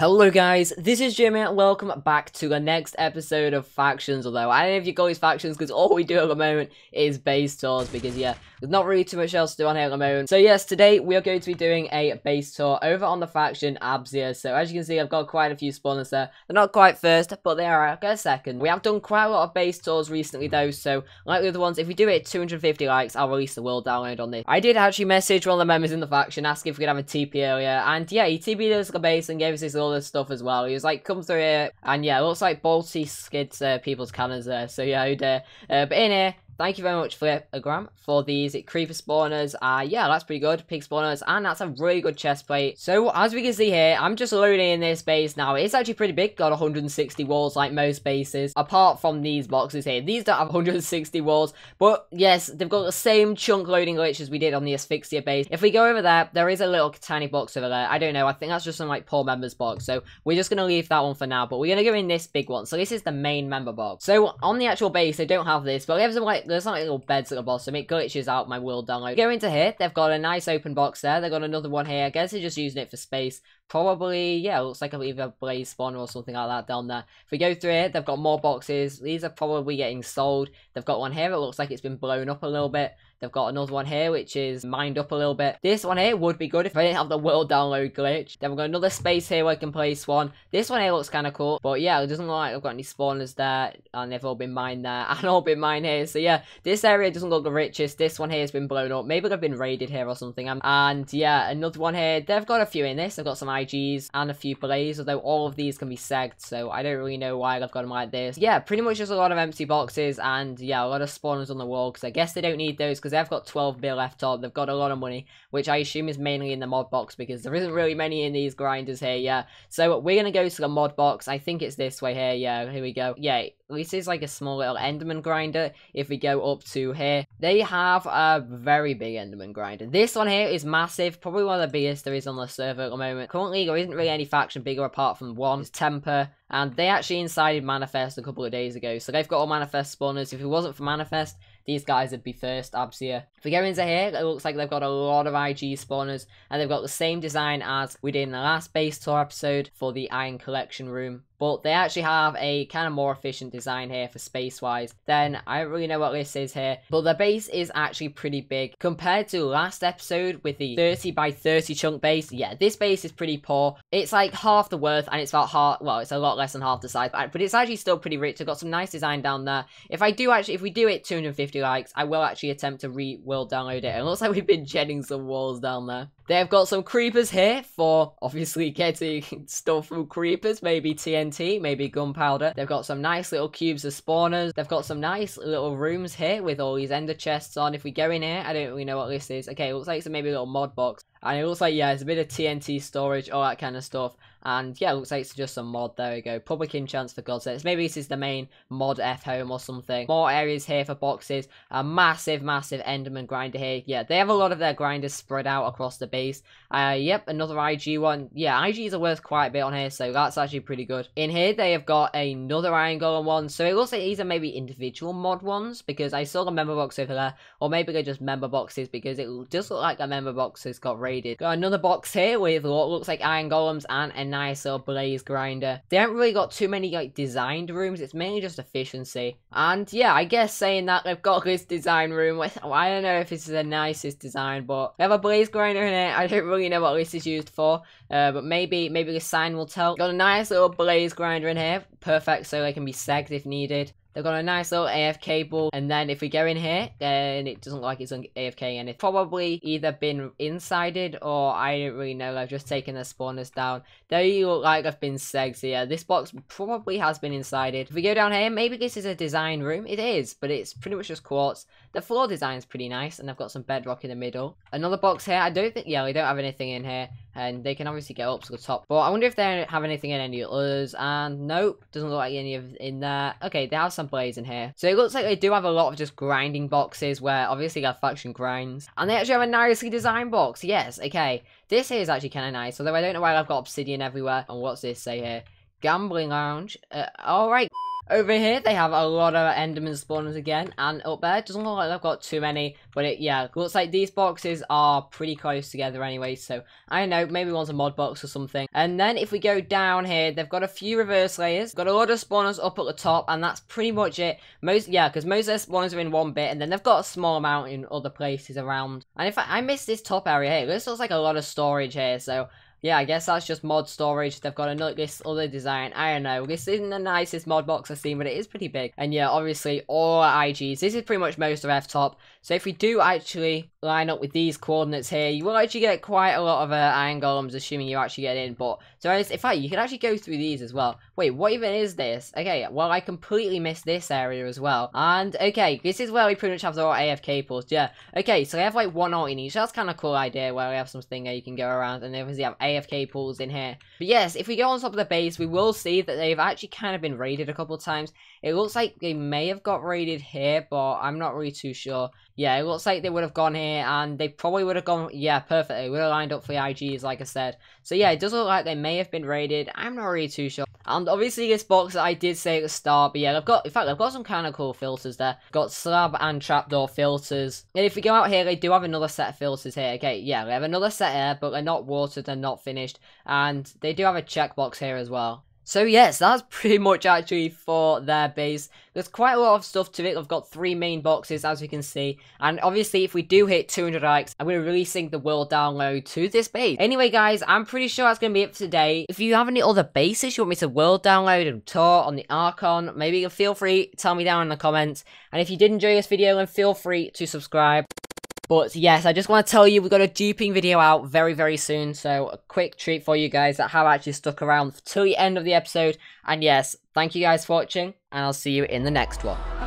Hello guys, this is Jimmy and welcome back to the next episode of Factions, although I don't know if you call these Factions because all we do at the moment is base tours because yeah, there's not really too much else to do on here at the moment. So yes, today we are going to be doing a base tour over on the faction Abzya. So as you can see, I've got quite a few spawners there. They're not quite first, but they are, I guess, second. We have done quite a lot of base tours recently though, so like the other ones, if we do hit 250 likes, I'll release the world download on this. I did actually message one of the members in the faction asking if we could have a TP earlier, and yeah, he TP'd us the base and gave us his little this stuff as well. He was like, come through here, and yeah, it looks like Balti skids people's cannons there, so yeah, who dare. But in here, thank you very much Flipagram for these creeper spawners. Yeah, that's pretty good. Pig spawners, and that's a really good chest plate. So as we can see here, I'm just loading in this base now. It's actually pretty big, got 160 walls like most bases, apart from these boxes here. These don't have 160 walls, but yes, they've got the same chunk loading glitch as we did on the Asphyxia base. If we go over there, there is a little tiny box over there. I don't know, I think that's just some like poor members box, so we're just gonna leave that one for now, but we're gonna go in this big one. So this is the main member box. So on the actual base, they don't have this, but they have some like there's not like little beds at the bottom. It glitches out my world download. Go into here. They've got a nice open box there. They've got another one here. I guess they're just using it for space. Probably, yeah, it looks like either a blaze spawner or something like that down there. If we go through here, they've got more boxes. These are probably getting sold. They've got one here. It looks like it's been blown up a little bit. They've got another one here, which is mined up a little bit. This one here would be good if I didn't have the world download glitch. Then we've got another space here where I can place one. This one here looks kind of cool. But yeah, it doesn't look like I've got any spawners there. And they've all been mined there. And all been mined here. So yeah, this area doesn't look the richest. This one here has been blown up. Maybe they've been raided here or something. And yeah, another one here. They've got a few in this. They've got some IGs and a few plays. Although all of these can be segged. So I don't really know why they've got them like this. Yeah, pretty much just a lot of empty boxes. And yeah, a lot of spawners on the wall. Because I guess they don't need those. They've got 12 bill left top. They've got a lot of money, which I assume is mainly in the mod box because there isn't really many in these grinders here. Yeah, so we're gonna go to the mod box. I think it's this way here. Yeah, here we go. Yeah, this is like a small little enderman grinder. If we go up to here, they have a very big enderman grinder. This one here is massive, probably one of the biggest there is on the server at the moment. Currently there isn't really any faction bigger apart from one. It's Temper, and they actually incited Manifest a couple of days ago, so they've got all Manifest spawners. If it wasn't for Manifest, these guys would be first, Abzya. If we go into here, it looks like they've got a lot of IG spawners, and they've got the same design as we did in the last base tour episode for the Iron Collection Room. But they actually have a kind of more efficient design here for space-wise. Then, I don't really know what this is here, but the base is actually pretty big. Compared to last episode with the 30 by 30 chunk base, yeah, this base is pretty poor. It's like half the worth, and it's about half, well, it's a lot less than half the size, but it's actually still pretty rich. I've got some nice design down there. If we do hit 250 likes, I will actually attempt to re-world download it. It looks like we've been jetting some walls down there. They've got some creepers here for, obviously, getting stuff from creepers, maybe TNT. Maybe gunpowder. They've got some nice little cubes of spawners. They've got some nice little rooms here with all these ender chests on. If we go in here, I don't really know what this is. Okay, it looks like it's maybe a little mod box. And it looks like, yeah, it's a bit of TNT storage, all that kind of stuff. And yeah, it looks like it's just a mod. There we go. Public enchants, for God's sakes. Maybe this is the main mod F home or something. More areas here for boxes. A massive, massive enderman grinder here. Yeah, they have a lot of their grinders spread out across the base. Yep, another IG one. Yeah, IGs are worth quite a bit on here, so that's actually pretty good. In here, they have got another iron golem one. So it looks like these are maybe individual mod ones, because I saw the member box over there. Or maybe they're just member boxes, because it does look like a member box has got raided. Got another box here with what looks like iron golems and a nice little blaze grinder. They haven't really got too many like designed rooms. It's mainly just efficiency. And yeah, I guess saying that, they've got this design room with, well, I don't know if this is the nicest design, but they have a blaze grinder in it. I don't really know what this is used for, but maybe the sign will tell. Got a nice little blaze grinder in here, perfect, so they can be segged if needed. They've got a nice little AFK ball, and then if we go in here, then it doesn't look like it's on AFK, and it's probably either been insided, or I don't really know, they've just taken their spawners down. They look like they've been segged, so yeah, this box probably has been insided. If we go down here, maybe this is a design room. It is, but it's pretty much just quartz. The floor design's pretty nice, and they've got some bedrock in the middle. Another box here, I don't think, yeah, they don't have anything in here. And they can obviously get up to the top. But I wonder if they have anything in any others. And nope, doesn't look like any of in there. Okay, they have some blades in here. So it looks like they do have a lot of just grinding boxes where obviously their faction grinds. And they actually have a nicely designed box. Yes, okay. This here is actually kind of nice. Although I don't know why I've got obsidian everywhere. And what's this say here? Gambling lounge. Alright. Over here, they have a lot of Enderman spawners again, and up there, it doesn't look like they've got too many, but it, yeah, looks like these boxes are pretty close together anyway, so, I don't know, maybe one's a mod box or something. And then, if we go down here, they've got a few reverse layers, got a lot of spawners up at the top, and that's pretty much it. Because most of their spawners are in one bit, and then they've got a small amount in other places around. And in fact, I missed this top area here, this looks like a lot of storage here, so... yeah, I guess that's just mod storage. They've got another, this other design. I don't know. This isn't the nicest mod box I've seen, but it is pretty big. And yeah, obviously, all our IGs. This is pretty much most of F-Top. So if we do actually line up with these coordinates here, you will actually get quite a lot of iron golems, assuming you actually get in. But, so in fact, you can actually go through these as well. Wait, what even is this? Okay, well, I completely missed this area as well. And, okay, this is where we pretty much have the AFK pools. Yeah, okay, so they have, like, one ult in each. That's kind of a cool idea, where we have something that you can go around, and they obviously have AFK pools in here. But yes, if we go on top of the base, we will see that they've actually kind of been raided a couple of times. It looks like they may have got raided here, but I'm not really too sure. Yeah, it looks like they would have gone here, and they probably would have gone, yeah, perfectly. They would have lined up for the IGs, like I said. So yeah, it does look like they may have been raided. I'm not really too sure. And obviously this box that I did say at the start, but yeah, they've got, in fact, they've got some kind of cool filters there. Got slab and trapdoor filters. And if we go out here, they do have another set of filters here. Okay, yeah, they have another set here, but they're not watered, they're not finished. And they do have a checkbox here as well. So yes, that's pretty much actually for their base. There's quite a lot of stuff to it. I've got 3 main boxes, as we can see. And obviously, if we do hit 200 likes, I'm going to be releasing the world download to this base. Anyway, guys, I'm pretty sure that's going to be it for today. If you have any other bases you want me to world download and tour on the Archon, maybe you feel free to tell me down in the comments. And if you did enjoy this video, then feel free to subscribe. But yes, I just want to tell you we've got a duping video out very, very soon. So a quick treat for you guys that have actually stuck around till the end of the episode. And yes, thank you guys for watching, and I'll see you in the next one.